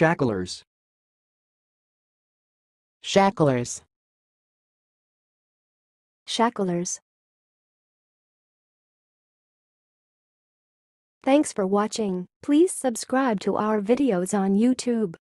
Shacklers. Shacklers. Shacklers. Thanks for watching. Please subscribe to our videos on YouTube.